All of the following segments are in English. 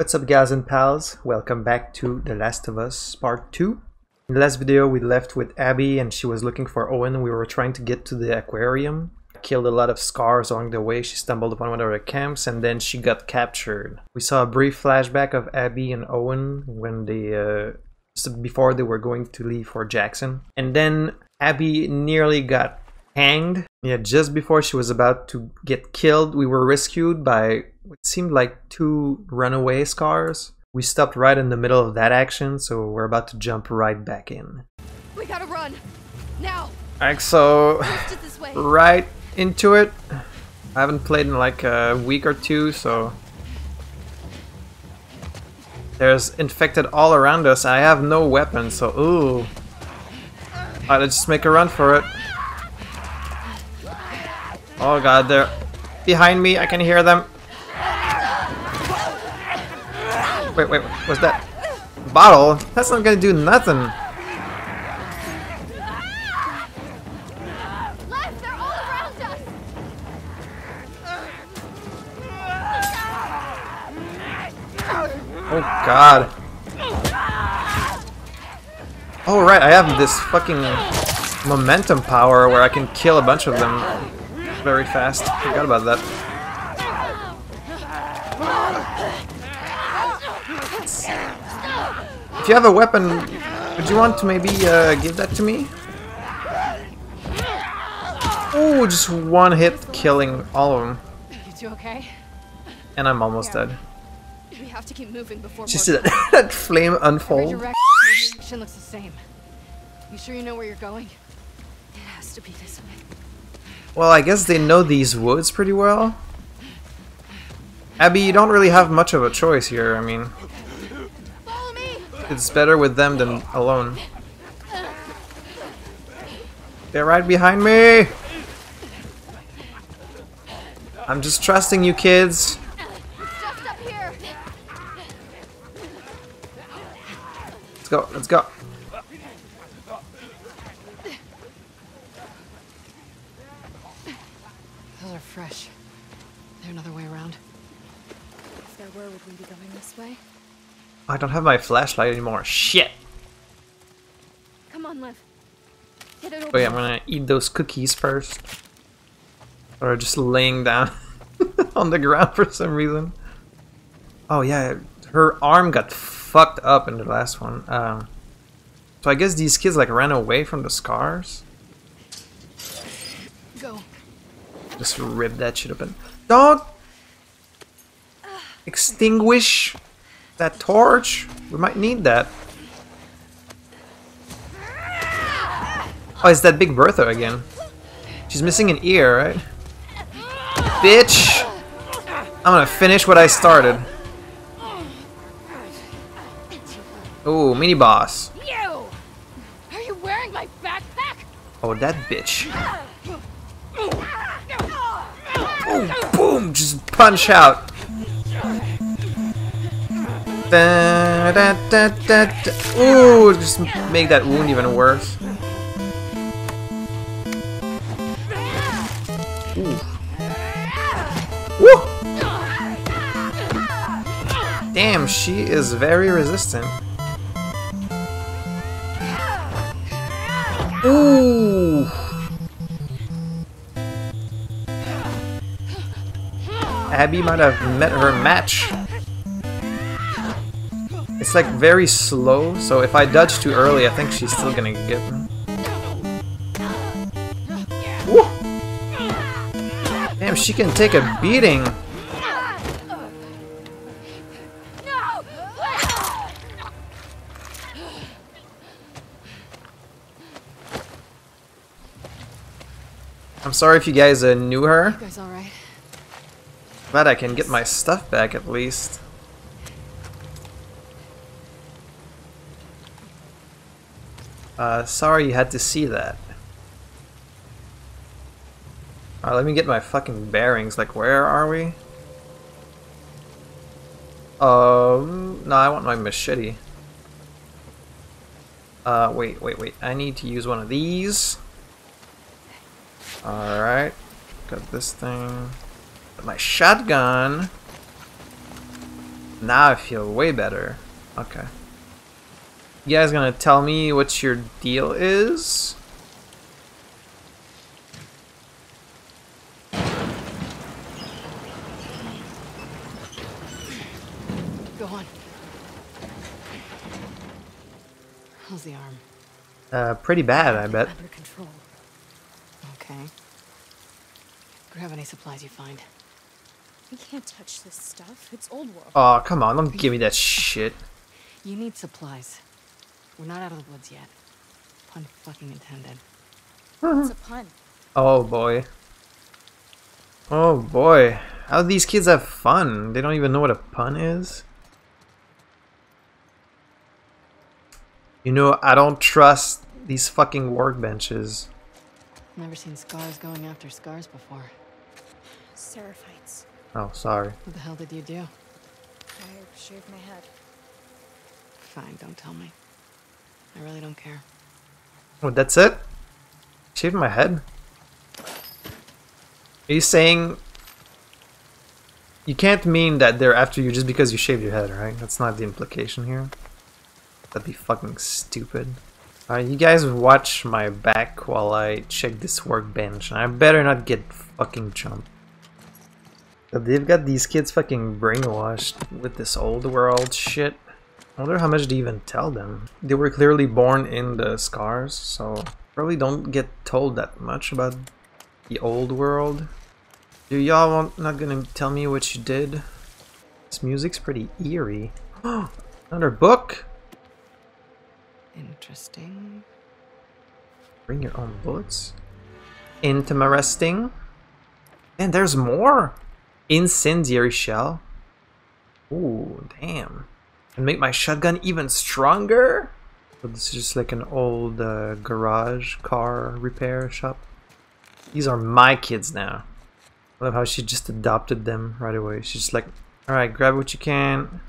What's up, guys and pals? Welcome back to The Last of Us Part 2. In the last video we left with Abby and she was looking for Owen. We were trying to get to the aquarium. Killed a lot of scars along the way. She stumbled upon one of her camps and then she got captured. We saw a brief flashback of Abby and Owen when they, before they were going to leave for Jackson. And then Abby nearly got hanged. Yeah, just before she was about to get killed, we were rescued by what seemed like two runaway scars. We stopped right in the middle of that action, so we're about to jump right back in. We gotta run now. Alright, so right into it. I haven't played in like a week or two, so there's infected all around us. I have no weapon, so ooh. Alright, let's just make a run for it. Oh god, they're behind me, I can hear them. Wait, what's that? Bottle? That's not gonna do nothing. Lev, they're all around us. Oh god. Oh right, I have this fucking momentum power where I can kill a bunch of them. Very fast. Forgot about that. If you have a weapon, would you want to maybe give that to me? Oh, just one hit killing all of them. You two okay? And I'm almost dead. We have to keep moving before. Just that flame unfold. Direction looks the same. You sure you know where you're going? It has to be this way. Well, I guess they know these woods pretty well. Abby, you don't really have much of a choice here, I mean. Follow me. It's better with them than alone. They're right behind me! I'm just trusting you kids. Up here. Let's go, let's go. Fresh. There's another way around. If there were, would we be going this way? I don't have my flashlight anymore. Shit. Come on, Lev. Get it over. Wait, I'm gonna eat those cookies first. Or just laying down on the ground for some reason. Oh yeah, her arm got fucked up in the last one. So I guess these kids like ran away from the scars. Just rip that shit open. Don't extinguish that torch. We might need that. Oh, it's that Big Bertha again. She's missing an ear, right? Bitch! I'm gonna finish what I started. Oh, mini boss. You! Are you wearing my backpack? Oh, that bitch. Oh, boom! Just punch out. Da, da, da, da, da. Ooh, just make that wound even worse. Ooh. Woo! Damn, she is very resistant. Ooh! Abby might have met her match. It's like very slow, so if I dodge too early, I think she's still gonna get me. Woo! Damn, she can take a beating. I'm sorry if you guys knew her. You guys all right? Glad I can get my stuff back at least. Sorry you had to see that. Alright, let me get my fucking bearings. Like, where are we? No, I want my machete. Wait. I need to use one of these. Alright. Got this thing. My shotgun. Now I feel way better. Okay. You guys gonna tell me what your deal is? Go on. How's the arm? Pretty bad, I bet. Under control. Okay. Grab any supplies you find. We can't touch this stuff. It's old world. Oh, come on. Don't give me that shit. You need supplies. We're not out of the woods yet. Pun fucking intended. It's a pun. Oh, boy. Oh, boy. How do these kids have fun? They don't even know what a pun is. You know, I don't trust these fucking workbenches. Never seen scars going after scars before. Seraphites. Oh, sorry. What the hell did you do? I shaved my head. Fine, don't tell me. I really don't care. Oh, that's it? Shaved my head? Are you saying... You can't mean that they're after you just because you shaved your head, right? That's not the implication here. That'd be fucking stupid. Alright, you guys watch my back while I check this workbench. I better not get fucking jumped. They've got these kids fucking brainwashed with this old world shit. I wonder how much they even tell them. They were clearly born in the scars, so probably don't get told that much about the old world. Do y'all not gonna tell me what you did? This music's pretty eerie. Another book? Interesting. Bring your own bullets. Interesting. And there's more. Incendiary shell. Ooh, damn. And make my shotgun even stronger? So this is just like an old garage car repair shop. These are my kids now. I love how she just adopted them right away. She's just like, alright, grab what you can.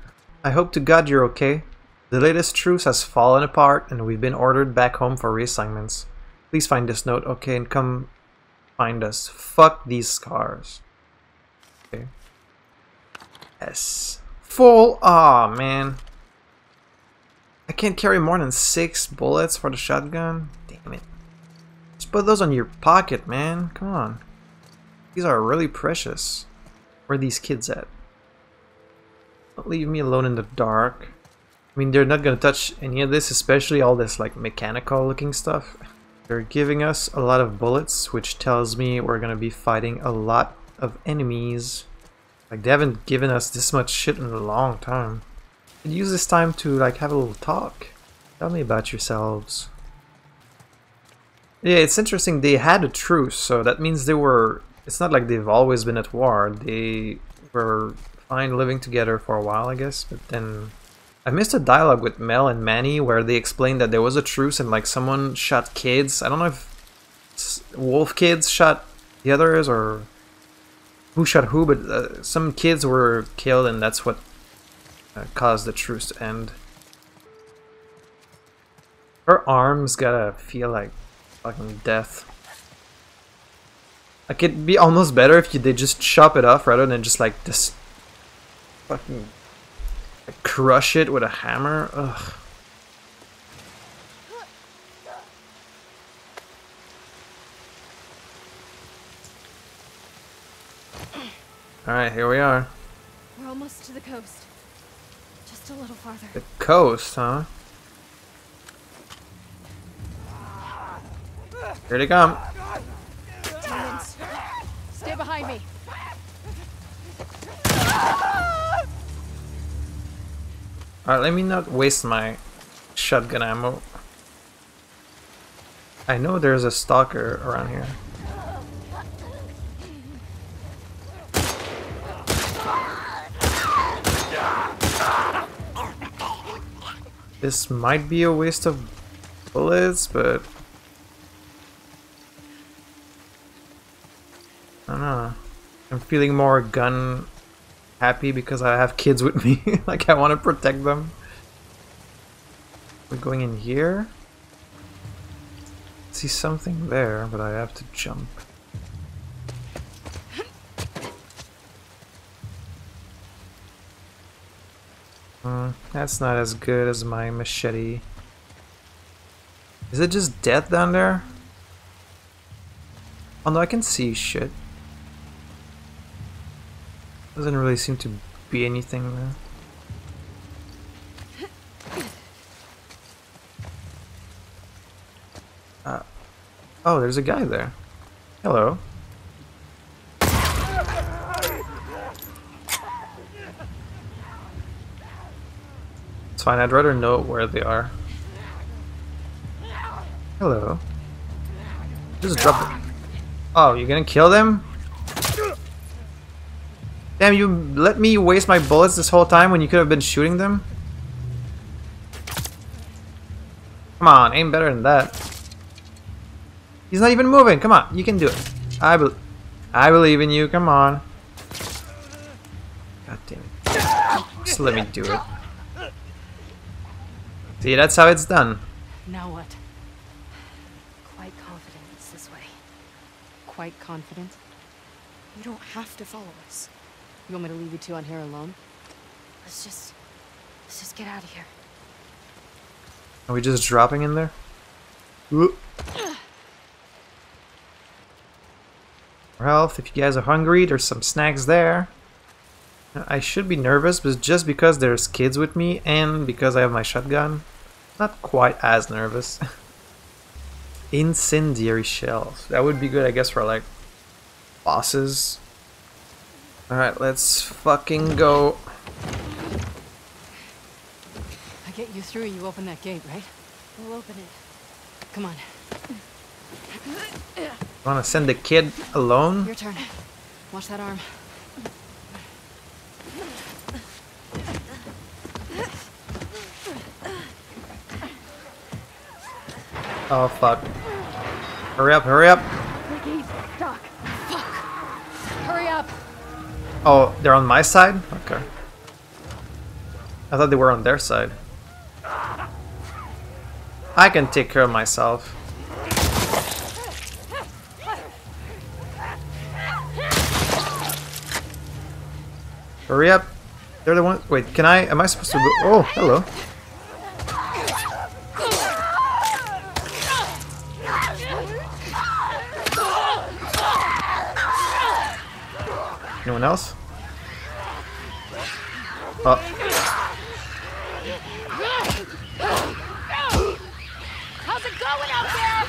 I hope to God you're okay. The latest truce has fallen apart and we've been ordered back home for reassignments. Please find this note, okay, and come find us. Fuck these scars. Okay. Yes. Full! Aw, man. I can't carry more than 6 bullets for the shotgun. Damn it. Just put those on your pocket, man. Come on. These are really precious. Where are these kids at? Don't leave me alone in the dark. I mean, they're not gonna touch any of this, especially all this, like, mechanical looking stuff. They're giving us a lot of bullets, which tells me we're gonna be fighting a lot of enemies. Like, they haven't given us this much shit in a long time. I'd use this time to, like, have a little talk. Tell me about yourselves. Yeah, it's interesting, they had a truce, so that means they were... It's not like they've always been at war. They were fine living together for a while, I guess, but then... I missed a dialogue with Mel and Manny where they explained that there was a truce and, like, someone shot kids. I don't know if wolf kids shot the others or... Who shot who, but some kids were killed and that's what caused the truce to end. Her arm's gotta feel like fucking death. Like, it'd be almost better if they just chop it off rather than just like this fucking like, crush it with a hammer. Ugh. Alright, here we are. We're almost to the coast. Just a little farther. The coast, huh? Here they come. Demons. Stay behind me. Alright, let me not waste my shotgun ammo. I know there's a stalker around here. This might be a waste of bullets, but I don't know. I'm feeling more gun happy because I have kids with me. Like, I want to protect them. We're going in here. I see something there, but I have to jump. That's not as good as my machete. Is it just death down there? Oh no, I can see shit. Doesn't really seem to be anything there. Oh, there's a guy there. Hello. It's fine, I'd rather know where they are. Hello. Just drop them. Oh, you're gonna kill them? Damn, you let me waste my bullets this whole time when you could have been shooting them? Come on, aim better than that. He's not even moving. Come on, you can do it. I believe in you. Come on. God damn it! Just let me do it. See, that's how it's done. Now what? Quite confident it's this way. Quite confident. You don't have to follow us. You want me to leave you two on here alone? Let's just get out of here. Are we just dropping in there? Whoop. Health. If you guys are hungry, there's some snacks there. I should be nervous, but just because there's kids with me and because I have my shotgun, not quite as nervous. Incendiary shells. That would be good, I guess, for like bosses. All right, let's fucking go. I get you through. You open that gate, right? We'll open it. Come on. Wanna send the kid alone? Your turn. Watch that arm. Oh fuck. Hurry up, hurry up. Ricky's stuck. Fuck. Hurry up. Oh, they're on my side? Okay. I thought they were on their side. I can take care of myself. Hurry up! They're the ones. Wait, can I? Am I supposed to go? Oh, hello. Anyone else? Oh. How's it going out there?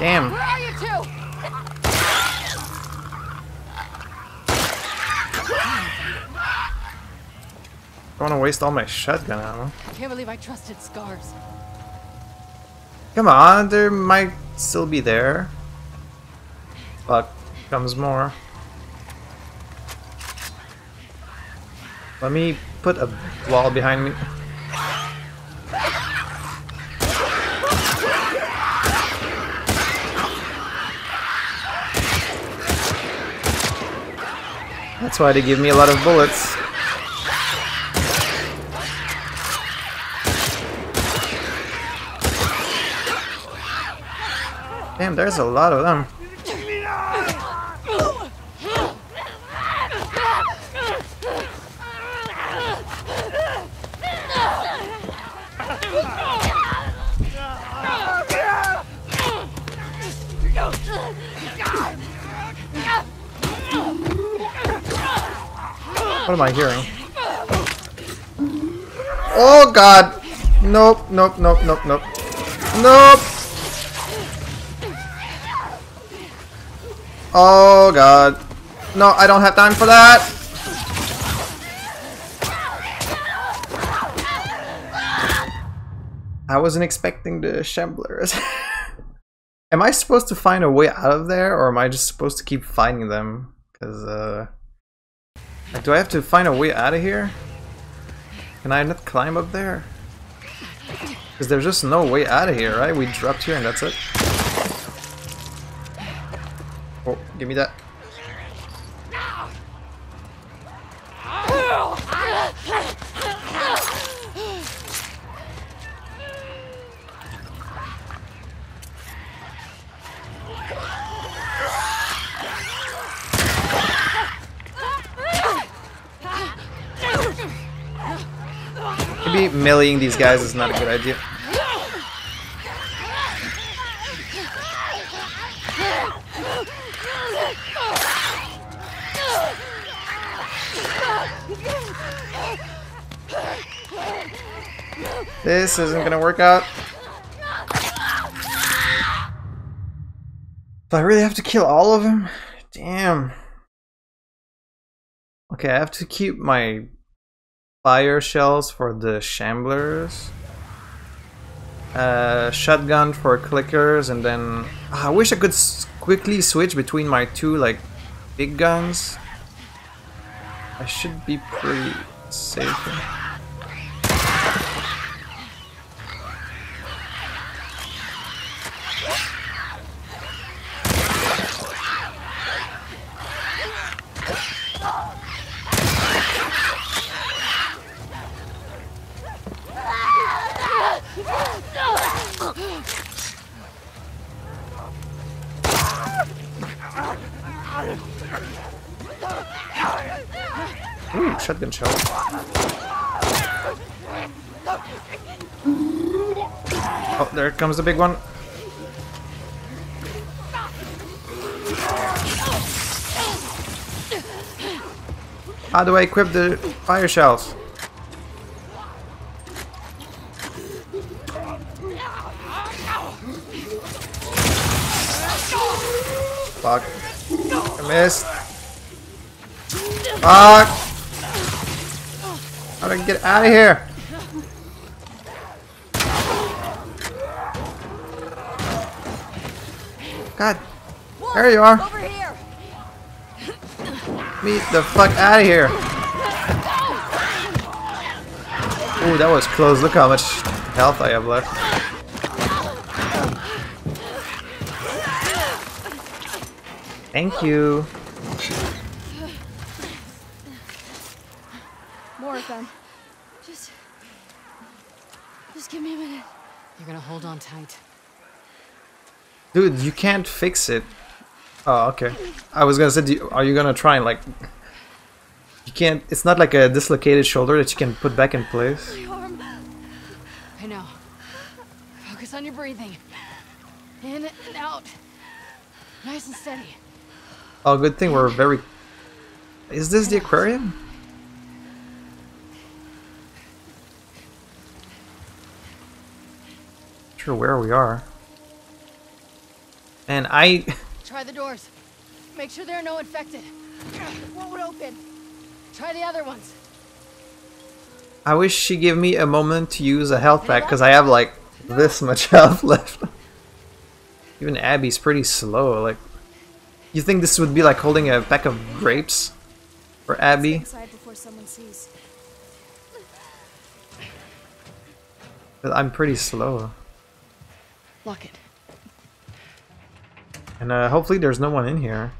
Damn. Where are you two? I don't want to waste all my shotgun ammo. I can't believe I trusted Scars. Come on, they might still be there. Fuck, comes more. Let me put a wall behind me. That's why they give me a lot of bullets. Damn, there's a lot of them. What am I hearing? Oh god! Nope, nope, nope, nope, nope. Nope! Oh god. No, I don't have time for that! I wasn't expecting the shamblers. Am I supposed to find a way out of there, or am I just supposed to keep finding them? Because, do I have to find a way out of here? Can I not climb up there? Because there's just no way out of here, right? We dropped here and that's it. Oh, give me that. to be meleeing these guys is not a good idea. This isn't gonna work out. Do I really have to kill all of them? Damn. Okay, I have to keep my fire shells for the shamblers, shotgun for clickers, and then I wish I could quickly switch between my two like big guns. I should be pretty safe here. Ooh, shotgun shell. Oh, there comes the big one. How do I equip the fire shells? Fuck. I missed. Fuck. How do I get out of here? God. There you are. Get the fuck out of here. Ooh, that was close. Look how much health I have left. Thank you. More of them. Just give me a minute. You're gonna hold on tight. Dude, you can't fix it. Oh, okay. I was gonna say, are you gonna try and like? You can't. It's not like a dislocated shoulder that you can put back in place. My arm. I know. Focus on your breathing. In and out. Nice and steady. Oh, good thing we're very... Is this the aquarium? Not sure where we are. And I... Try the doors. Make sure there are no infected. One would open. Try the other ones. I wish she gave me a moment to use a health pack, because I have like this much health left. Even Abby's pretty slow, like... You think this would be like holding a pack of grapes for Abby? Before someone sees. But I'm pretty slow. Lock it. And hopefully there's no one in here.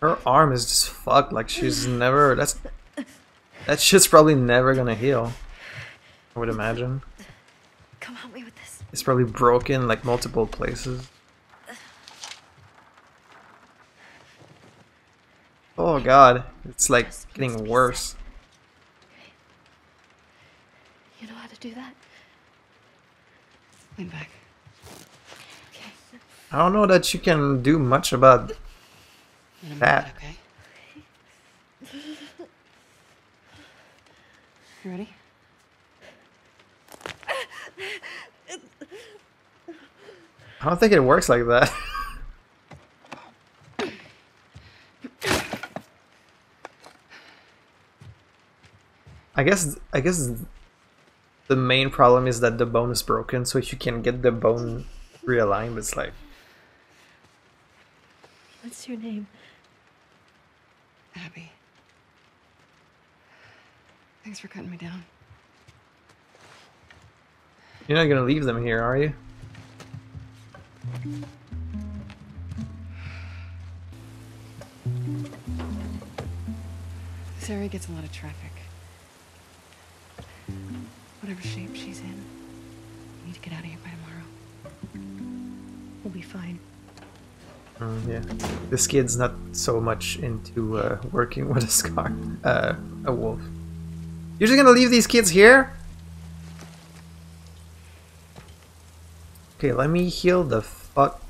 Her arm is just fucked, like she's never... That shit's probably never gonna heal. I would imagine. Come help me with this. It's probably broken like multiple places. Oh god, it's like getting worse. You know how to do that? Lean back. Okay. I don't know that you can do much about that. Okay. You ready? I don't think it works like that. I guess the main problem is that the bone is broken, so if you can get the bone realigned, it's like... What's your name? Abby. Thanks for cutting me down. You're not gonna leave them here, are you? This area gets a lot of traffic. Whatever shape she's in, we need to get out of here by tomorrow. We'll be fine. Yeah, this kid's not so much into working with a a wolf. You're just gonna leave these kids here? Okay, let me heal the fuck.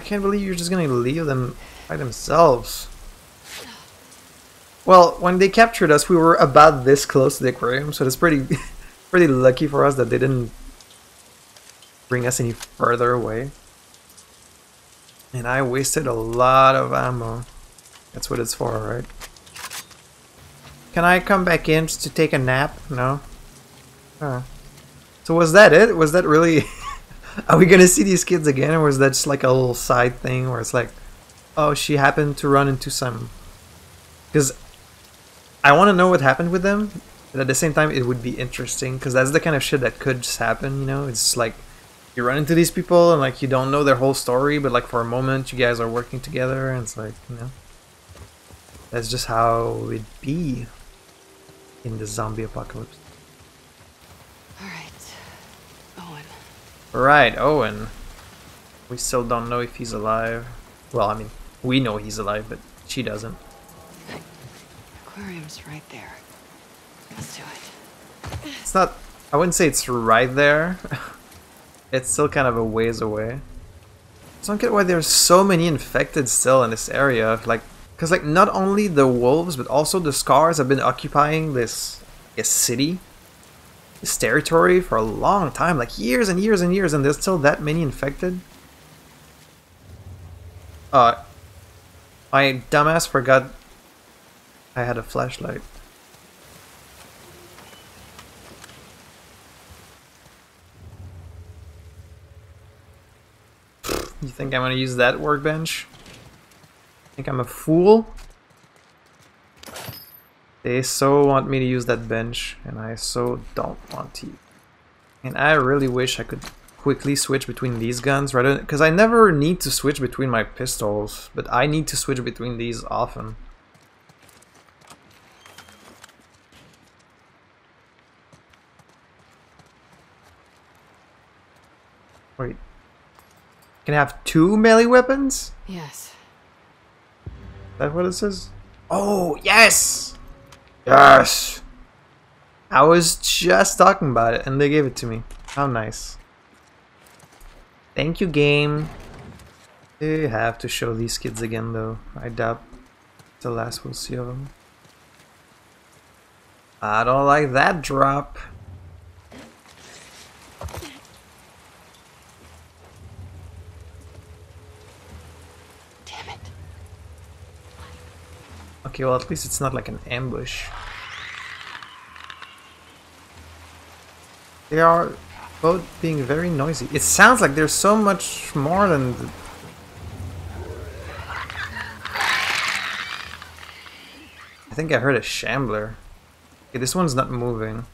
I can't believe you're just gonna leave them by themselves. Well, when they captured us, we were about this close to the aquarium, so that's pretty lucky for us that they didn't bring us any further away. And I wasted a lot of ammo. That's what it's for, right? Can I come back in just to take a nap? No? So was that it? Was that really... Are we gonna see these kids again, or was that just like a little side thing where it's like, oh, she happened to run into some... Because I want to know what happened with them, but at the same time it would be interesting, because that's the kind of shit that could just happen, you know? It's like... You run into these people and like you don't know their whole story, but like for a moment you guys are working together and it's like, you know, that's just how it be in the zombie apocalypse. Alright, Owen. Alright, Owen. We still don't know if he's alive. Well, I mean, we know he's alive, but she doesn't. The aquarium's right there. Let's do it. It's not, I wouldn't say it's right there. It's still kind of a ways away. I don't get why there's so many infected still in this area. Like, because like not only the wolves, but also the scars have been occupying this city, this territory for a long time, like years and years and years, and there's still that many infected. My dumbass forgot I had a flashlight. You think I'm gonna use that workbench? Think I'm a fool? They so want me to use that bench, and I so don't want to. And I really wish I could quickly switch between these guns, rather, because I never need to switch between my pistols, but I need to switch between these often. Wait. Can I have two melee weapons? Yes. Is that what it says? Oh, yes! Yes! I was just talking about it and they gave it to me. How nice. Thank you, game. They have to show these kids again, though. I doubt the last we'll see of them. I don't like that drop. Okay, well at least it's not like an ambush. They are both being very noisy. It sounds like there's so much more than... I think I heard a shambler. Okay, this one's not moving.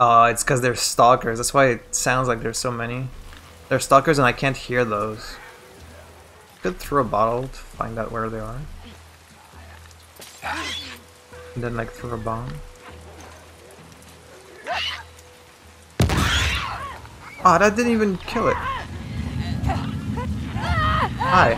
It's because they're stalkers. That's why it sounds like there's so many. They're stalkers and I can't hear those. Could throw a bottle to find out where they are. And then like throw a bomb. Ah, oh, that didn't even kill it. Hi.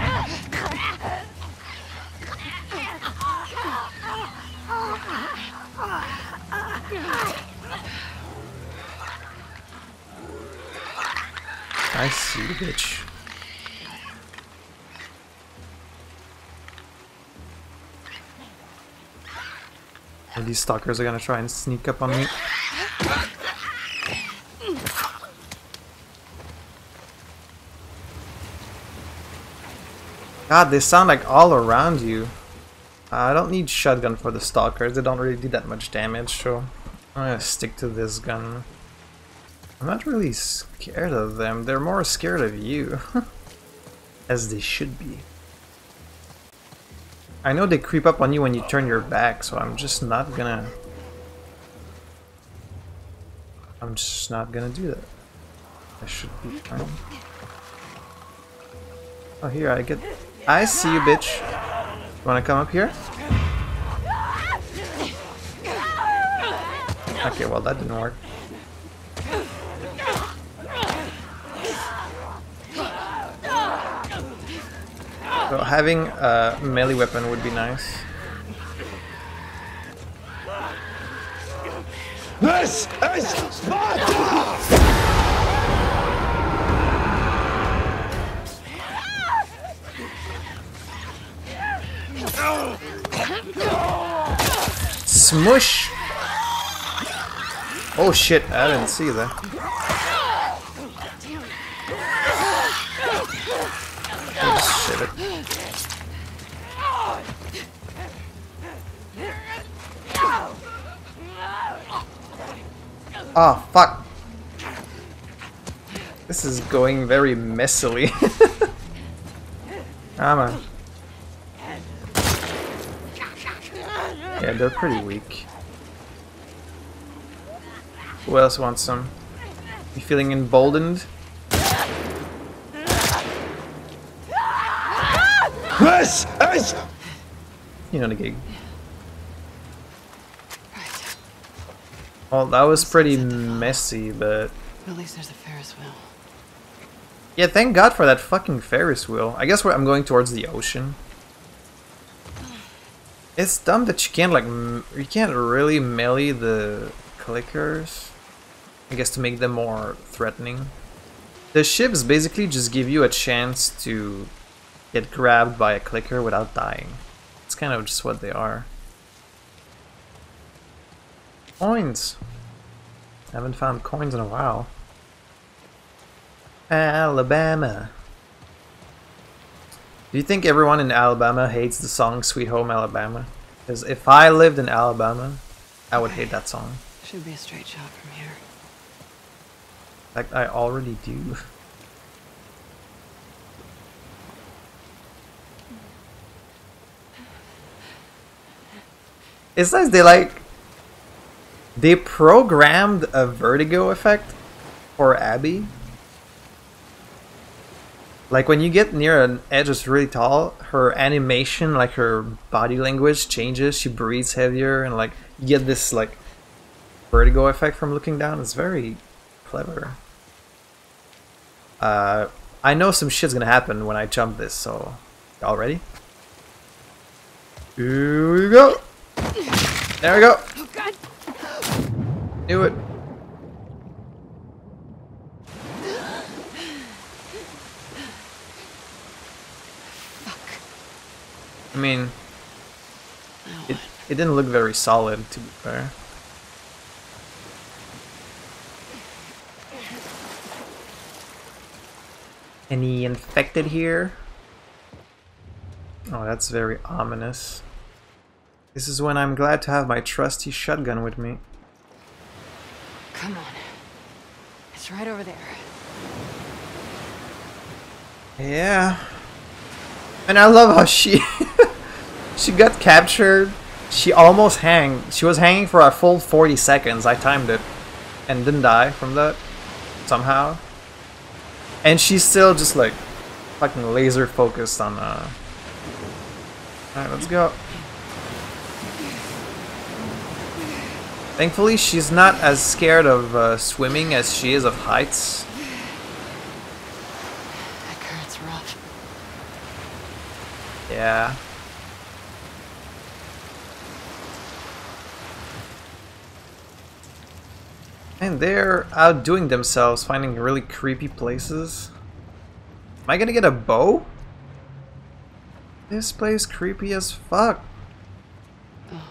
I see, bitch. These stalkers are gonna try and sneak up on me. God, they sound like all around you. I don't need shotgun for the stalkers. They don't really do that much damage, so I'm gonna stick to this gun. I'm not really scared of them. They're more scared of you. As they should be. I know they creep up on you when you turn your back, so I'm just not gonna do that. I should be fine. Oh, here, I see you, bitch. You wanna come up here? Okay, well, that didn't work. So having a melee weapon would be nice. This is Sparta! Smush! Oh shit, I didn't see that. Oh, shit. Oh fuck. This is going very messily. Ah man. Yeah, they're pretty weak. Who else wants some? You feeling emboldened? Yes! Yes! You know the gig. Well, that was pretty messy, but at least there's a Ferris wheel. Yeah, thank God for that fucking Ferris wheel. I guess I'm going towards the ocean. It's dumb that you can't, like, you can't really melee the clickers, I guess, to make them more threatening. The ships basically just give you a chance to get grabbed by a clicker without dying. It's kind of just what they are. Coins! I haven't found coins in a while. Alabama. Do you think everyone in Alabama hates the song Sweet Home Alabama? Because if I lived in Alabama, I would hate that song. Should be a straight shot from here. Like I already do. It's nice they programmed a vertigo effect for Abby. Like when you get near an edge that's really tall, her animation, like her body language changes, she breathes heavier, and like you get this like vertigo effect from looking down. It's very clever. I know some shit's gonna happen when I jump this, so y'all ready? Here we go! There we go! Oh god! Knew it! I mean, it didn't look very solid, to be fair. Any infected here? Oh, that's very ominous. This is when I'm glad to have my trusty shotgun with me. Come on. It's right over there. Yeah. And I love how she... She got captured. She almost hanged. She was hanging for a full 40 seconds. I timed it and didn't die from that somehow. And she's still just like fucking laser focused on. Alright, let's go. Thankfully, she's not as scared of swimming as she is of heights. That current's rough. Yeah. And they're outdoing themselves, finding really creepy places. Am I gonna get a bow? This place creepy as fuck. Oh,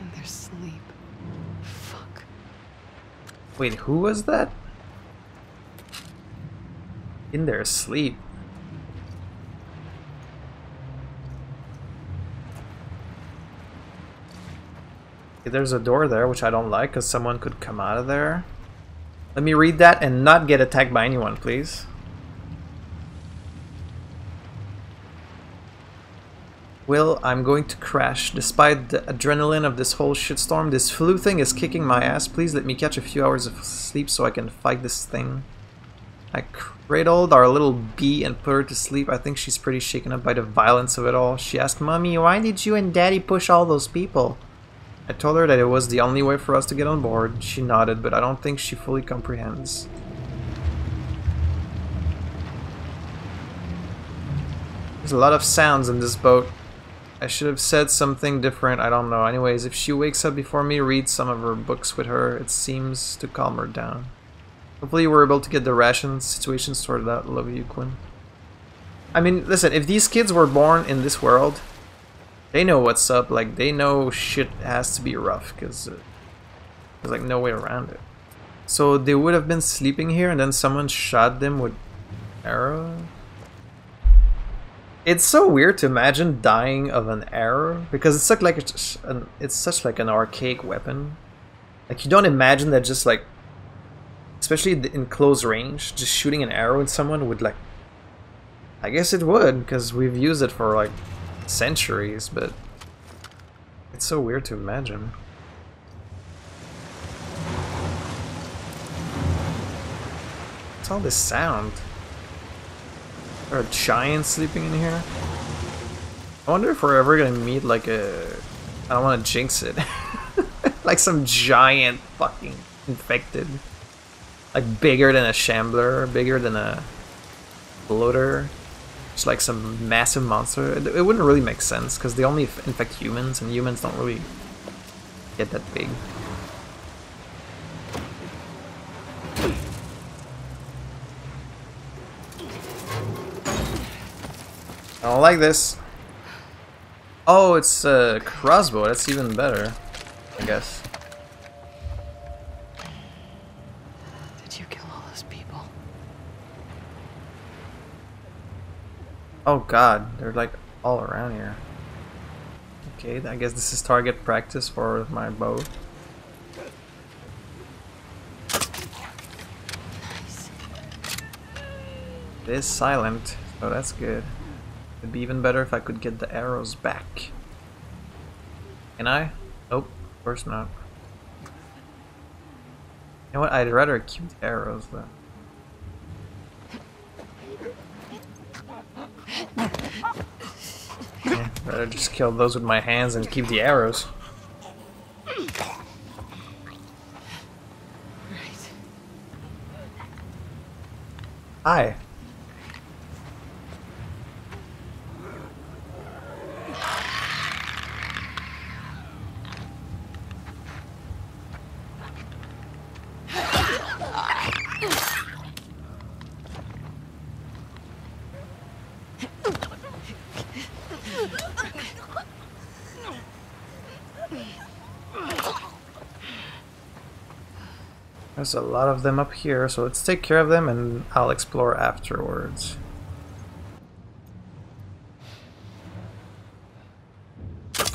and they're asleep. Fuck. Wait, who was that? In their sleep. There's a door there, which I don't like, because someone could come out of there. Let me read that and not get attacked by anyone, please. Will, I'm going to crash. Despite the adrenaline of this whole shitstorm, this flu thing is kicking my ass. Please let me catch a few hours of sleep so I can fight this thing. I cradled our little bee and put her to sleep. I think she's pretty shaken up by the violence of it all. She asked, Mommy, why did you and Daddy push all those people? I told her that it was the only way for us to get on board. She nodded, but I don't think she fully comprehends. There's a lot of sounds in this boat. I should have said something different, I don't know. Anyways, if she wakes up before me, read some of her books with her. It seems to calm her down. Hopefully we're able to get the ration situation sorted out. Love you, Quinn. I mean, listen, if these kids were born in this world, they know what's up. Like, they know shit has to be rough, because there's like no way around it. So they would have been sleeping here and then someone shot them with arrows? It's so weird to imagine dying of an arrow, because it's like it's such like an archaic weapon. Like, you don't imagine that just like, especially in close range, just shooting an arrow at someone would like, I guess it would, because we've used it for like centuries, but it's so weird to imagine. What's all this sound? Are giants sleeping in here? I wonder if we're ever gonna meet like a... I don't want to jinx it. Like some giant fucking infected. Like bigger than a shambler, bigger than a bloater. Just like some massive monster. It wouldn't really make sense because they only infect humans and humans don't really get that big. I don't like this. Oh, it's a crossbow. That's even better, I guess. Did you kill all those people? Oh god, they're like all around here. Okay, I guess this is target practice for my bow. Nice. It is silent, so that's good. It'd be even better if I could get the arrows back. Can I? Nope, of course not. You know what? I'd rather keep the arrows though. Yeah, I'd rather just kill those with my hands and keep the arrows. Hi. There's a lot of them up here, so let's take care of them and I'll explore afterwards. It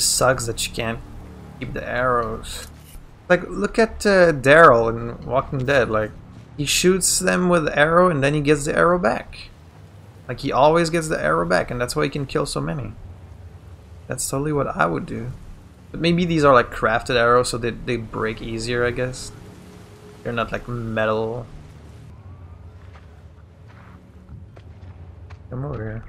sucks that you can't keep the arrows. Like, look at Daryl in Walking Dead. Like, he shoots them with the arrow and then he gets the arrow back. Like, he always gets the arrow back, and that's why he can kill so many. That's totally what I would do. But maybe these are like crafted arrows, so they break easier, I guess. They're not like metal. Come over here.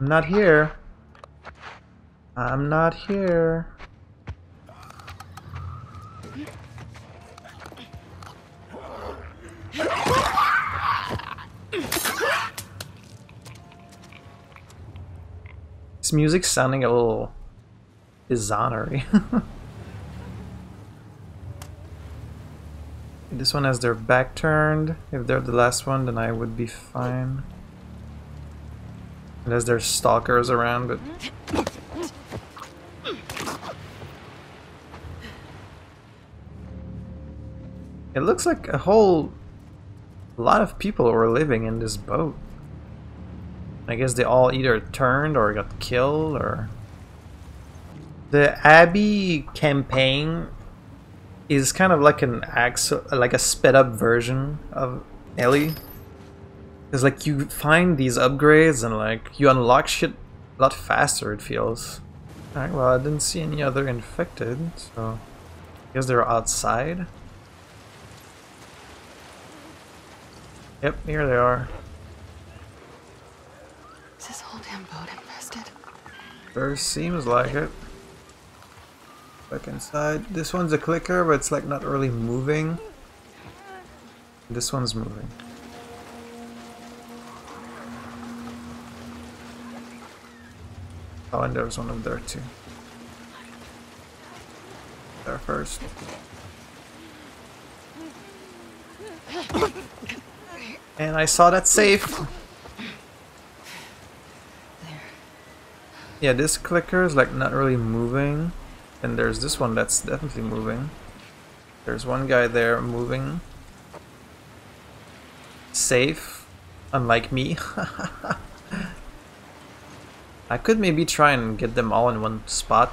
I'm not here. I'm not here. This music's sounding a little dishonorary. This one has their back turned. If they're the last one, then I would be fine. Unless there's stalkers around, but... It looks like a whole lot of people were living in this boat. I guess they all either turned or got killed or... The Abby campaign is kind of like an like a sped up version of Ellie. It's like you find these upgrades and like you unlock shit a lot faster, it feels. Alright, well, I didn't see any other infected, so I guess they're outside. Yep, here they are. Is this whole damn boat empty? Sure seems like it. Back inside. This one's a clicker, but it's like not really moving. This one's moving. Oh, and there's one up there too. There first. And I saw that safe. Yeah, this clicker is like not really moving. And there's this one that's definitely moving. There's one guy there moving. Safe. Unlike me. I could maybe try and get them all in one spot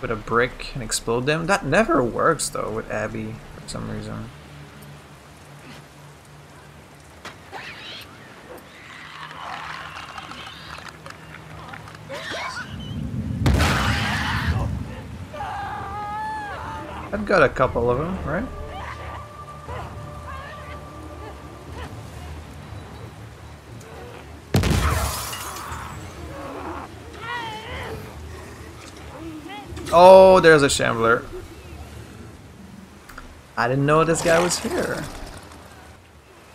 with a brick and explode them. That never works though with Abby for some reason. I've got a couple of them, right? Oh, there's a shambler. I didn't know this guy was here.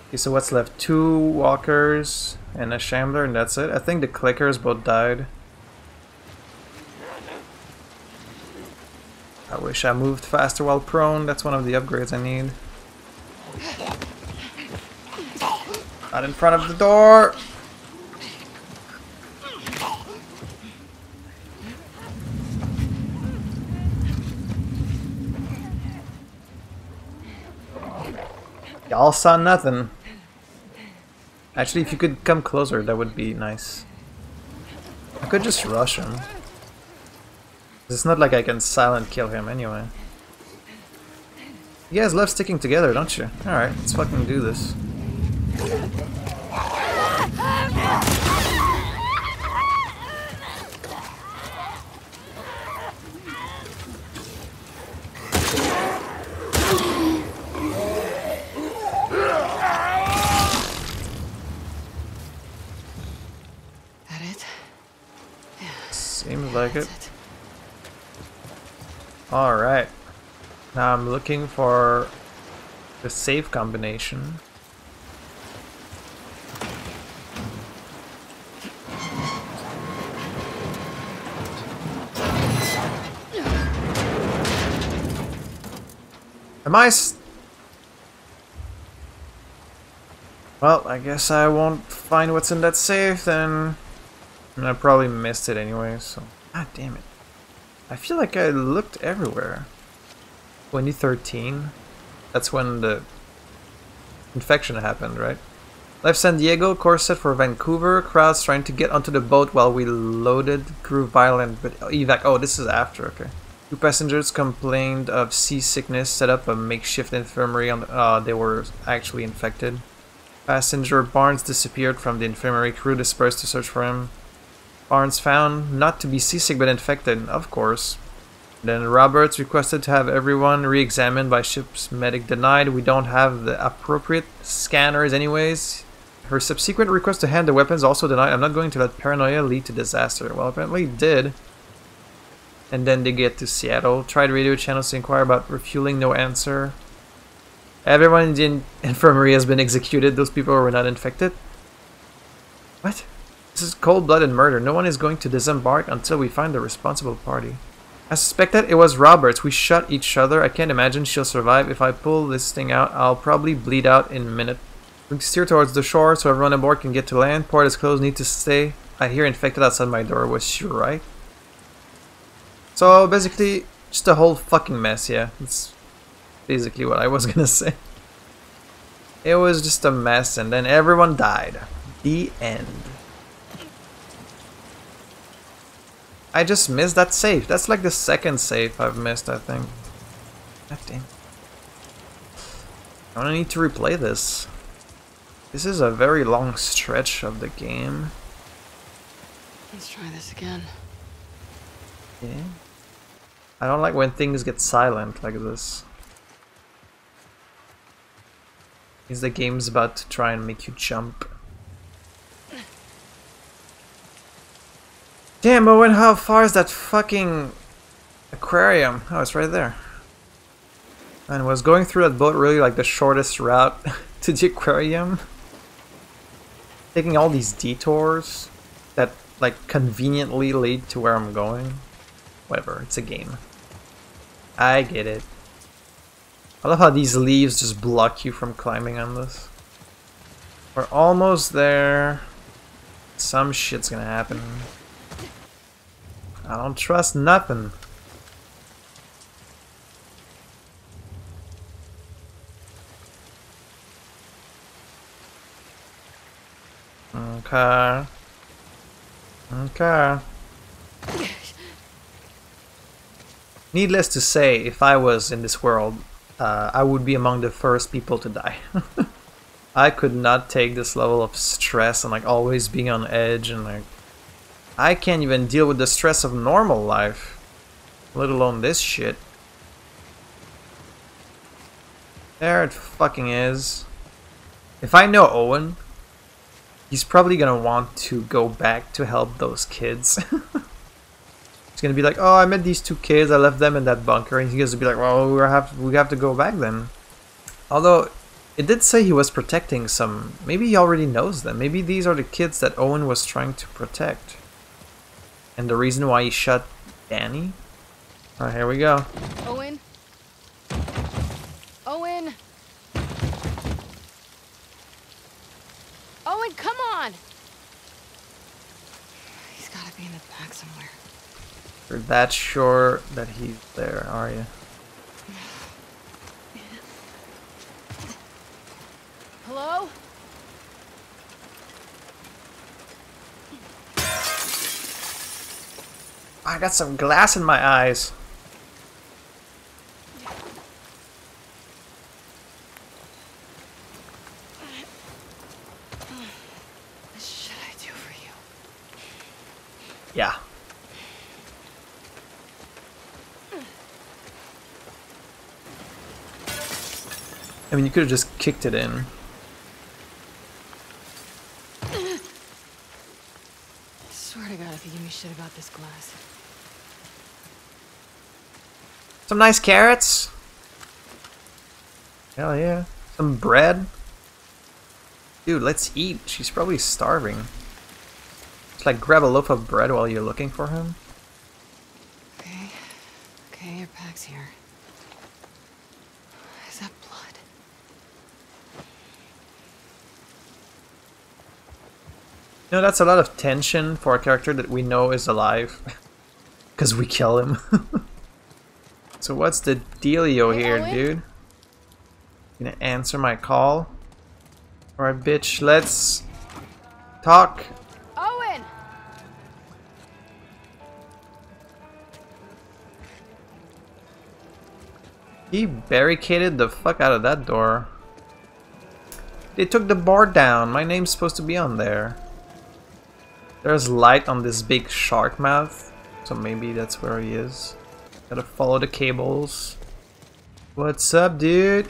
Okay, so what's left? 2 walkers and a shambler, and that's it. I think the clickers both died. I wish I moved faster while prone. That's one of the upgrades I need. Not in front of the door! Y'all saw nothing. Actually, if you could come closer, that would be nice. I could just rush him. It's not like I can silent kill him anyway. You guys love sticking together, don't you? Alright, let's fucking do this. That it? Yeah. Seems like it. Alright, now I'm looking for the safe combination. Am I well, I guess I won't find what's in that safe then. And I probably missed it anyway, so... God damn it. I feel like I looked everywhere. 2013? That's when the infection happened, right? Left San Diego, course set for Vancouver. Crowds trying to get onto the boat while we loaded grew violent, but evac. Oh, this is after, okay. 2 passengers complained of seasickness, set up a makeshift infirmary. They were actually infected. Passenger Barnes disappeared from the infirmary. Crew dispersed to search for him. Barnes found not to be seasick but infected, of course. Then Roberts requested to have everyone re-examined by ship's medic. Denied. We don't have the appropriate scanners anyways. Her subsequent request to hand the weapons also denied. I'm not going to let paranoia lead to disaster. Well, apparently it did. And then they get to Seattle. Tried radio channels to inquire about refueling. No answer. Everyone in the infirmary has been executed. Those people were not infected. What? This is cold-blooded murder. No one is going to disembark until we find the responsible party. I suspect that it was Roberts. We shot each other. I can't imagine she'll survive. If I pull this thing out, I'll probably bleed out in a minute. We steer towards the shore so everyone aboard can get to land. Port is closed. Need to stay. I hear infected outside my door. Was she right? So basically, just a whole fucking mess, yeah. That's basically what I was gonna say. It was just a mess and then everyone died. The end. I just missed that safe. That's like the second safe I've missed, I think. God damn. I'm gonna need to replay this. This is a very long stretch of the game. Let's try this again. Yeah. I don't like when things get silent like this. Is the game's about to try and make you jump. Damn, Owen, how far is that fucking aquarium? Oh, it's right there. And was going through that boat really like the shortest route to the aquarium? Taking all these detours that like conveniently lead to where I'm going? Whatever, it's a game. I get it. I love how these leaves just block you from climbing on this. We're almost there. Some shit's gonna happen. I don't trust nothing. Okay. Okay. Needless to say, if I was in this world, I would be among the first people to die. I could not take this level of stress and like always being on edge, and like I can't even deal with the stress of normal life, let alone this shit. There it fucking is. If I know Owen, he's probably gonna want to go back to help those kids. He's gonna be like, oh, I met these two kids, I left them in that bunker, and he's gonna be like, well, we have to go back then. Although, it did say he was protecting some. Maybe he already knows them. Maybe these are the kids that Owen was trying to protect. And the reason why he shot Danny? Alright, here we go. Owen? Owen? Owen, come on! He's gotta be in the back somewhere. You're that sure that he's there, are you? Hello? I got some glass in my eyes. What should I do for you? Yeah. I mean, you could have just kicked it in. I swear to God, if you give me shit about this glass. Some nice carrots. Hell yeah. Some bread. Dude, let's eat. She's probably starving. Just like grab a loaf of bread while you're looking for him. Okay. Okay, your pack's here. Is that blood? You know, that's a lot of tension for a character that we know is alive. Because we kill him. So what's the dealio here, dude? You gonna answer my call? Alright, bitch, let's talk. Owen! He barricaded the fuck out of that door. They took the board down. My name's supposed to be on there. There's light on this big shark mouth, so maybe that's where he is. Gotta follow the cables. What's up, dude?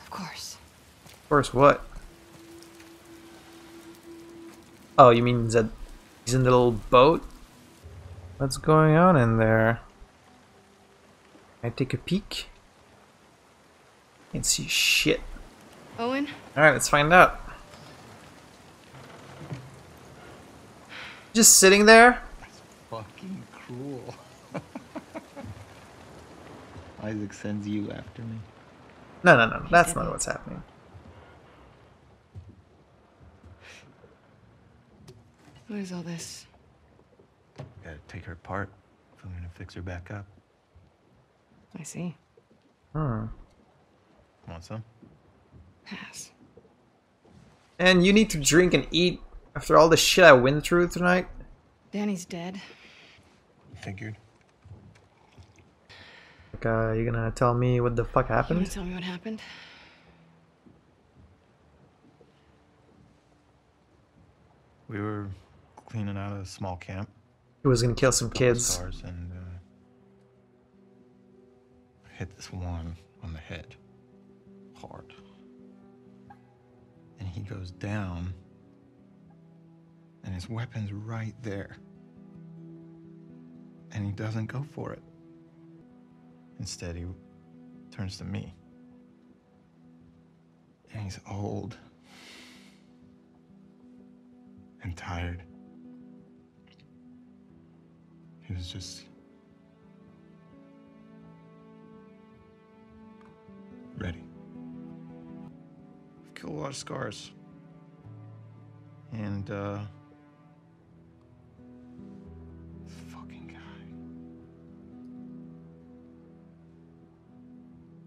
Of course. Of course what? Oh, you mean that he's in the little boat? What's going on in there? Can I take a peek? Can't see shit. Owen? Alright, let's find out. Just sitting there? That's fucking cruel. Isaac sends you after me. No. That's not what's happening. What is all this? Gotta take her apart if I'm gonna fix her back up. I see. Want some? Pass. And you need to drink and eat. After all the shit I went through tonight? Danny's dead. Figured. Like, you gonna tell me what the fuck happened? You gonna tell me what happened? We were cleaning out a small camp. He was gonna kill some kids. And I hit this one on the head. Hard. And he goes down. and his weapon's right there. And he doesn't go for it. Instead, he turns to me. And he's old. And tired. He was just ready. I've killed a lot of scars. And, this fucking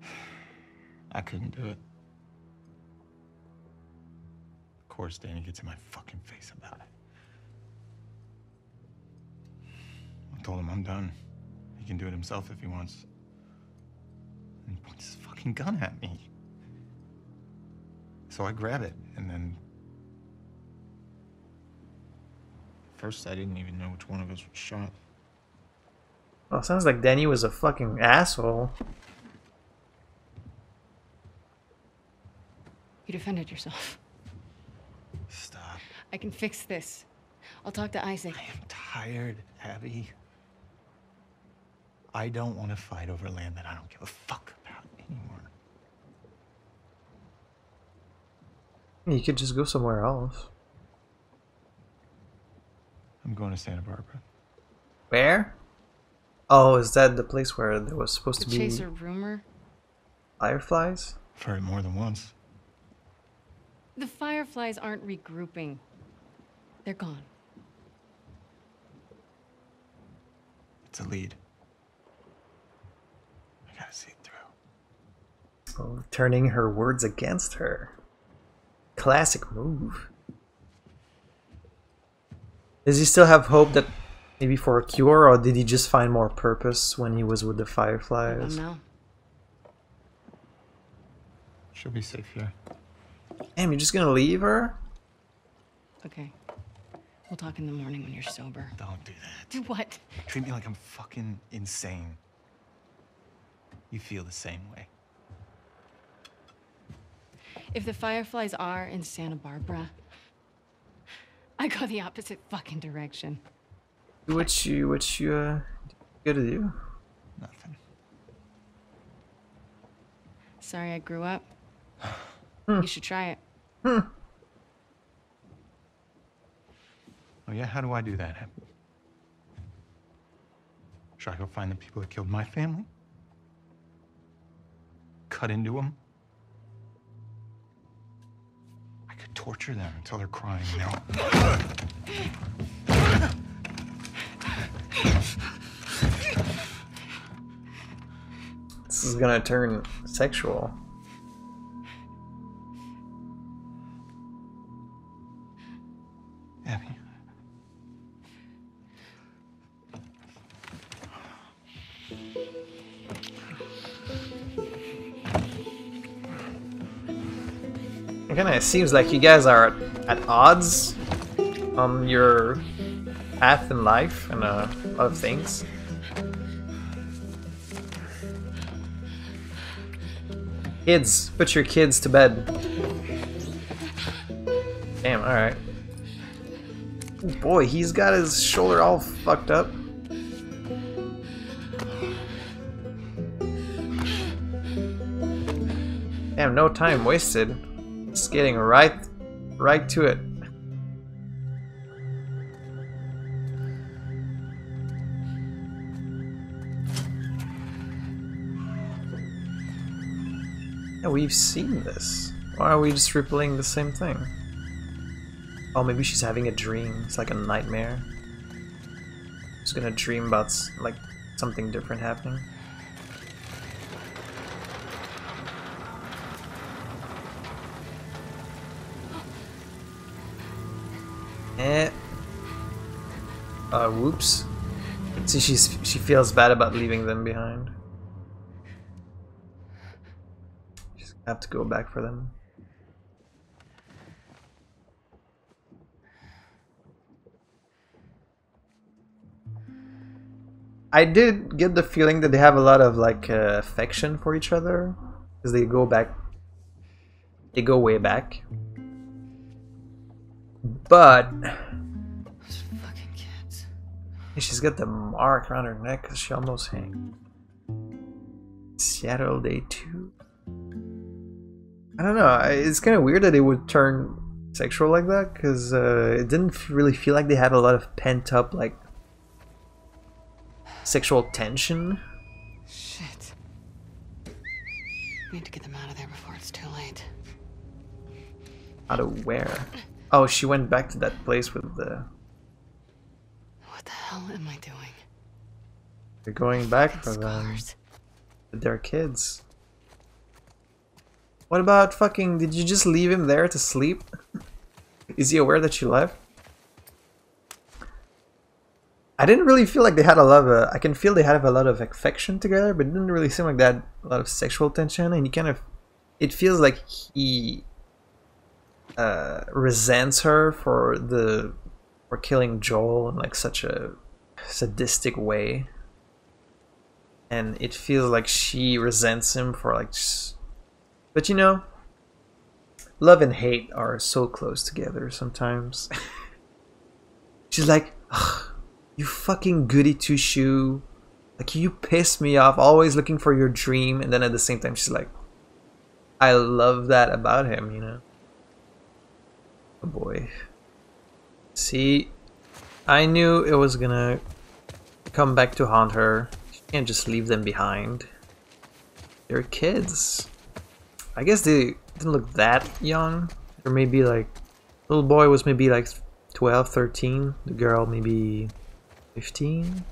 guy. I couldn't do it. Of course, Danny gets in my fucking face about it. I told him I'm done. He can do it himself if he wants. And he points his fucking gun at me. So I grab it, and then first, I didn't even know which one of us was shot. Well, sounds like Danny was a fucking asshole. You defended yourself. Stop. I can fix this. I'll talk to Isaac. I am tired, Abby. I don't want to fight over land that I don't give a fuck about anymore. You could just go somewhere else. I'm going to Santa Barbara. Where? Oh, is that the place where there was supposed to be chaser rumor? Fireflies? I've heard more than once. The Fireflies aren't regrouping. They're gone. It's a lead. I gotta see it through. Oh, turning her words against her. Classic move. Does he still have hope that maybe for a cure, or did he just find more purpose when he was with the Fireflies? I don't know. She'll be safe here. Damn, you're just gonna leave her? Okay. We'll talk in the morning when you're sober. Don't do that. Do what? Treat me like I'm fucking insane. You feel the same way. If the Fireflies are in Santa Barbara, I go the opposite fucking direction. What you gotta do? Nothing. Sorry I grew up. You should try it. Oh yeah, how do I do that? Should I go find the people that killed my family? Cut into them? Torture them until they're crying, you know? This is gonna turn sexual. Abby. It seems like you guys are at odds on your path in life and a lot of things. Kids, put your kids to bed. Damn, alright. Oh boy, he's got his shoulder all fucked up. Damn, no time wasted. Getting right to it. Yeah, we've seen this. Why are we just replaying the same thing? Oh, maybe she's having a dream. It's like a nightmare. She's gonna dream about like something different happening. Whoops. See, she feels bad about leaving them behind. Just have to go back for them. I did get the feeling that they have a lot of like affection for each other, because they go back. They go way back. But She's got the mark around her neck because she almost hanged. Seattle Day 2. I don't know. It's kind of weird that it would turn sexual like that because it didn't really feel like they had a lot of pent up like sexual tension. Shit. Need to get them out of there before it's too late. Out of where? Oh, she went back to that place with the. What the hell am I doing? They're going back for them. With their kids. What about fucking, did you just leave him there to sleep? Is he aware that she left? I didn't really feel like they had a lot of, I can feel they have a lot of affection together, but it didn't really seem like that a lot of sexual tension, and he kind of, it feels like he resents her for killing Joel in like such a sadistic way, and it feels like she resents him for like just, but you know, love and hate are so close together sometimes. She's like, ugh, you fucking goody two-shoe. Like, you piss me off, always looking for your dream. And then at the same time, she's like, I love that about him, you know? Oh boy. See, I knew it was gonna come back to haunt her. She can't just leave them behind. They're kids. I guess they didn't look that young. Or maybe like, little boy was maybe like 12, 13. The girl maybe 15.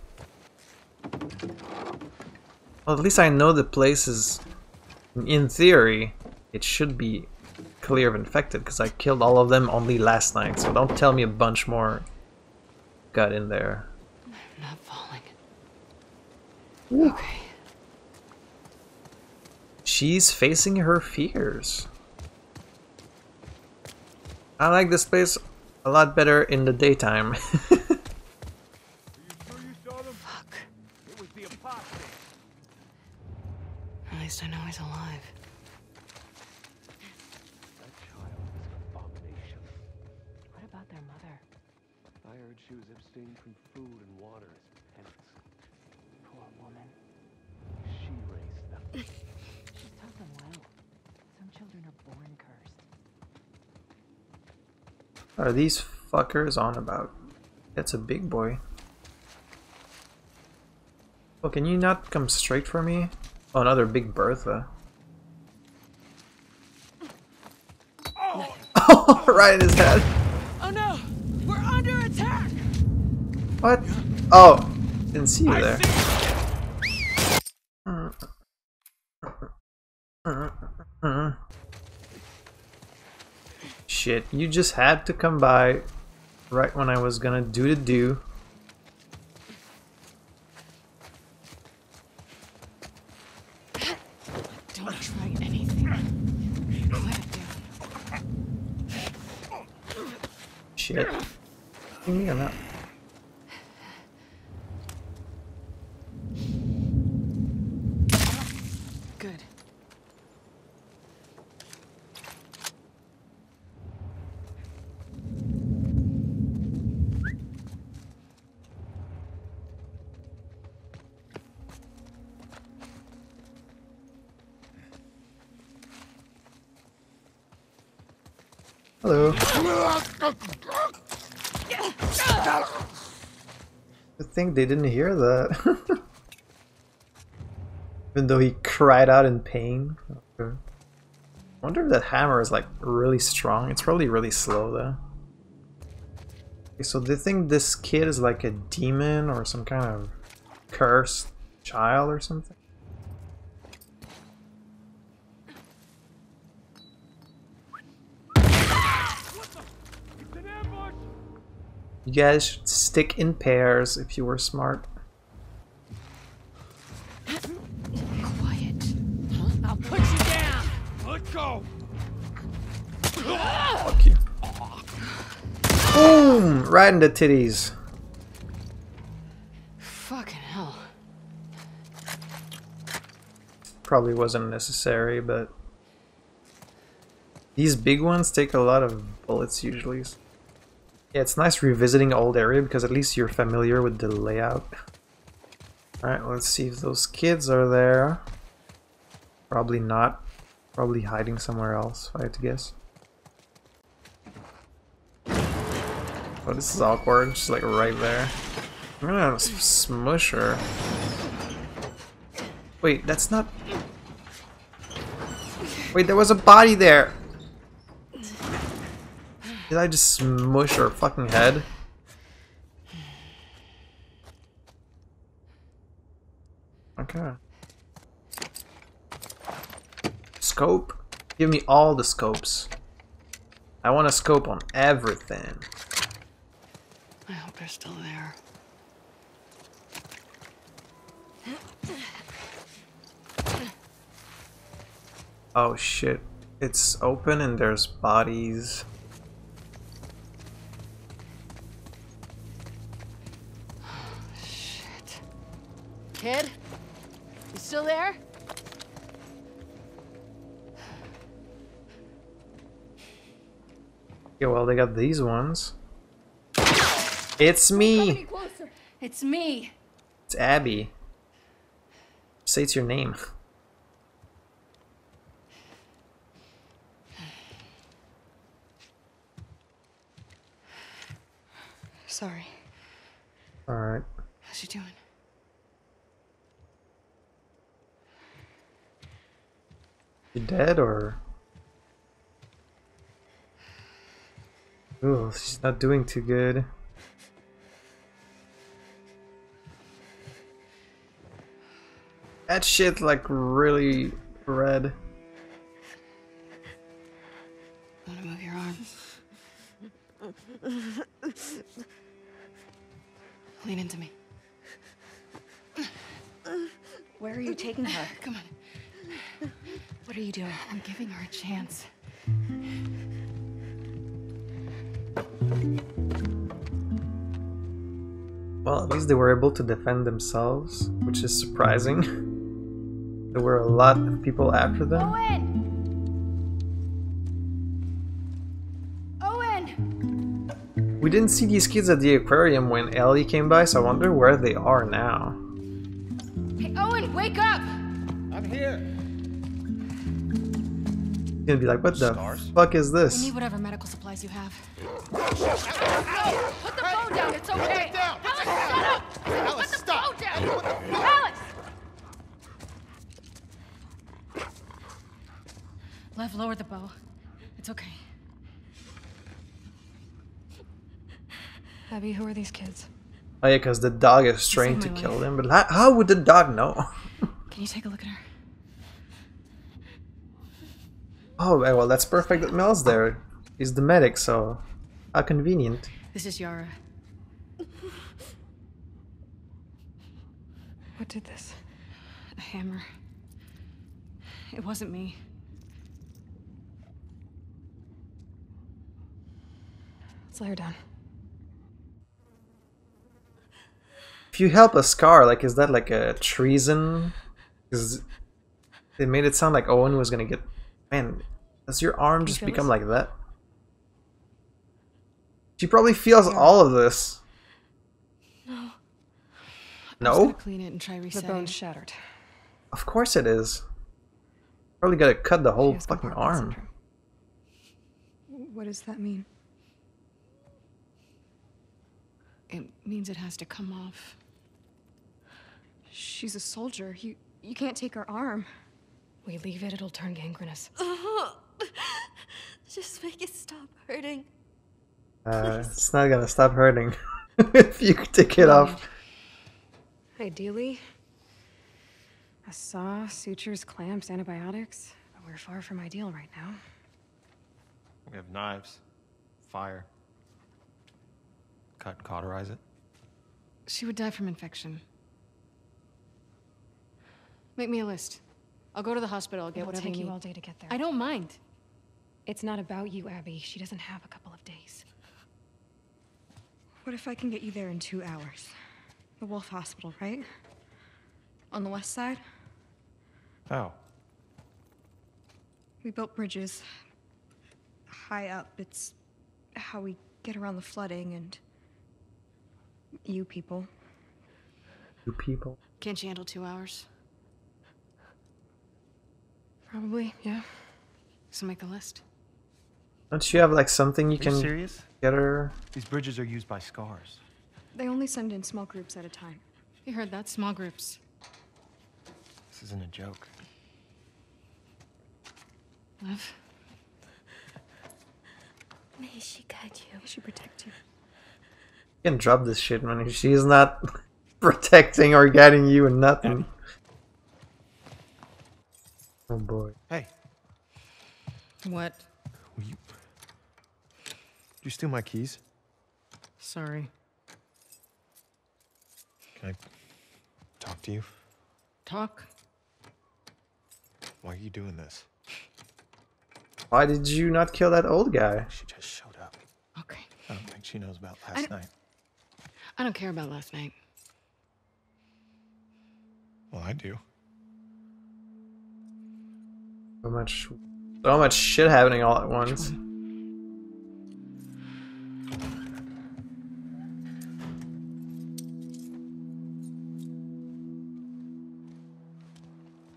Well, at least I know the place is, in theory, it should be clear of infected because I killed all of them only last night. So don't tell me a bunch more got in there. I'm not falling. Ooh. Okay. She's facing her fears. I like this place a lot better in the daytime. Fuck. It was the apocalypse. At least I know he's alive. That child is an abomination. What about their mother? I heard she was abstaining from food and water as penance. Poor woman. She raised them. Are these fuckers on about? That's a big boy. Oh, can you not come straight for me? Oh, another big Bertha. Oh, oh right in his head. Oh no, we're under attack. What? Oh, didn't see you there. Shit, you just had to come by right when I was gonna do the do. Don't try anything. Shit. Me or not? Hello. I think they didn't hear that. Even though he cried out in pain. Okay. I wonder if that hammer is like really strong. It's probably really slow though. Okay, so they think this kid is like a demon or some kind of cursed child or something. You guys should stick in pairs if you were smart. Quiet. Huh? I'll put you down. Let go. Fuck you. Boom! Right in the titties. Fucking hell. Probably wasn't necessary, but these big ones take a lot of bullets usually. Yeah, it's nice revisiting old area because at least you're familiar with the layout. Alright, let's see if those kids are there. Probably not. Probably hiding somewhere else, if I had to guess. Oh, this is awkward. She's like right there. I'm gonna smush her. Wait, that's not... Wait, there was a body there! Did I just smush her fucking head? Okay. Scope? Give me all the scopes. I want a scope on everything. I hope they're still there. Oh shit. It's open and there's bodies. Shit. Kid? You still there? Yeah, well, they got these ones. It's me! It's me! It's Abby. Say it's your name. Sorry. Alright. How's she doing? You dead or? Ooh, she's not doing too good. That shit like really red. I want to move your arm. Lean into me. Where are you taking her? Come on. What are you doing? I'm giving her a chance. Well, at least they were able to defend themselves, which is surprising. There were a lot of people after them. Owen! Owen! We didn't see these kids at the aquarium when Ellie came by, so I wonder where they are now. Hey, Owen, wake up! I'm here. He's gonna be like, what the fuck is this? I need whatever medical supplies you have. Ow! Put the phone down, it's okay! Alice, shut up! Alice, put the phone down! Alice! Lev, lower the bow. It's okay. Abby, who are these kids? Oh yeah, because the dog is trained to kill them, but how would the dog know? Can you take a look at her? Oh, well, that's perfect that Mel's there. He's the medic, so how convenient. This is Yara. What did this? A hammer. It wasn't me. Let's lay her down. If you help a Scar, like, is that like a treason? Because they made it sound like Owen was gonna get... Man, does your arm just become like that? She probably feels all of this. No. No? Clean it and try resetting. The bone's shattered. Of course it is. Probably gotta cut the whole fucking arm. What does that mean? It means it has to come off. She's a soldier. You can't take her arm. We leave it, it'll turn gangrenous. Oh, just make it stop hurting. It's not gonna stop hurting if you take it off. Ideally, a saw, sutures, clamps, antibiotics. But we're far from ideal right now. We have knives, fire. Cut and cauterize it? She would die from infection. Make me a list. I'll go to the hospital, I'll get whatever you need. It'll take you all day to get there. I don't mind. It's not about you, Abby. She doesn't have a couple of days. What if I can get you there in 2 hours? The Wolf Hospital, right? On the west side? How? We built bridges. High up. It's how we get around the flooding and you people. You people? Can't you handle 2 hours? Probably, yeah. So make a list. Don't you have like something you can serious? Get her? These bridges are used by scars. They only send in small groups at a time. You heard that? Small groups. This isn't a joke. Lev? May she guide you. May she protect you. You can drop this shit, man. She's not protecting or guiding you and nothing. Oh boy. Hey. What? Will you... Did you steal my keys? Sorry. Can I talk to you? Talk? Why are you doing this? Why did you not kill that old guy? She just showed up. Okay. I don't think she knows about last night. I don't care about last night. Well, I do. So much shit happening all at once.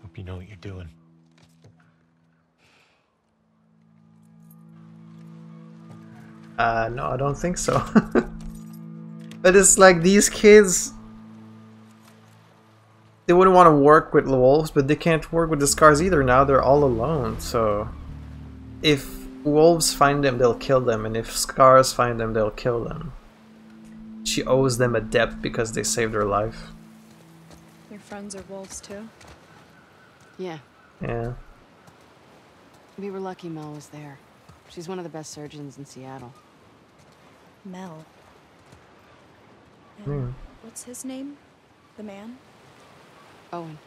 Hope you know what you're doing. No, I don't think so. But it's like these kids, they wouldn't want to work with the wolves, but they can't work with the scars either now. They're all alone, so if wolves find them, they'll kill them, and if scars find them, they'll kill them. She owes them a debt because they saved her life. Your friends are wolves too? Yeah. Yeah. We were lucky Mel was there. She's one of the best surgeons in Seattle. Mel. Mm. What's his name? The man? Owen.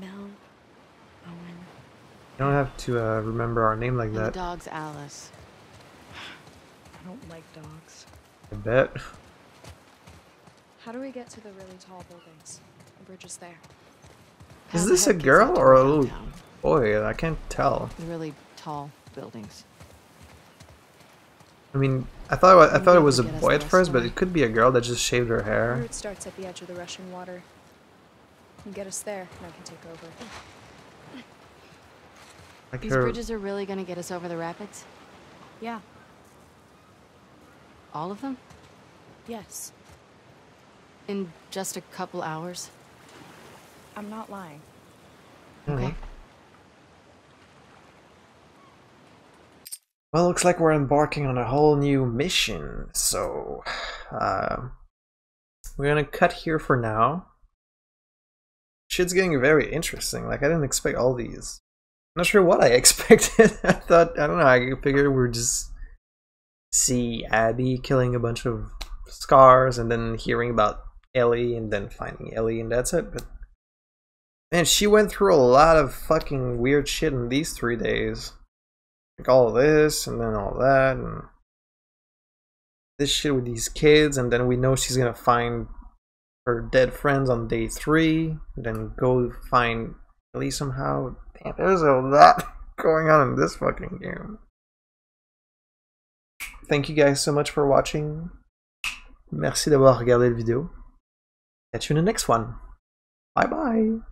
Mel. Owen. You don't have to remember our name like and that. The dog's Alice. I don't like dogs. I bet. How do we get to the really tall buildings? The bridge is there. Is this a girl or a little boy? I can't tell. The really tall buildings. I mean, I thought it was a boy at first, but it could be a girl that just shaved her hair. The route starts at the edge of the rushing water. You get us there, and I can take over. Like these bridges are really gonna get us over the rapids? Yeah. All of them? Yes. In just a couple hours? I'm not lying. Okay. Mm-hmm. Well, looks like we're embarking on a whole new mission, so we're gonna cut here for now. Shit's getting very interesting. Like, I didn't expect all these. I'm not sure what I expected. I don't know, I figured we'd just see Abby killing a bunch of scars and then hearing about Ellie and then finding Ellie and that's it, but man, she went through a lot of fucking weird shit in these 3 days. Like all of this and then all that and this shit with these kids, and then we know she's gonna find her dead friends on day 3, then go find Ellie somehow. Damn, there's a lot going on in this fucking game. Thank you guys so much for watching. Merci d'avoir regardé la vidéo. Catch you in the next one. Bye bye.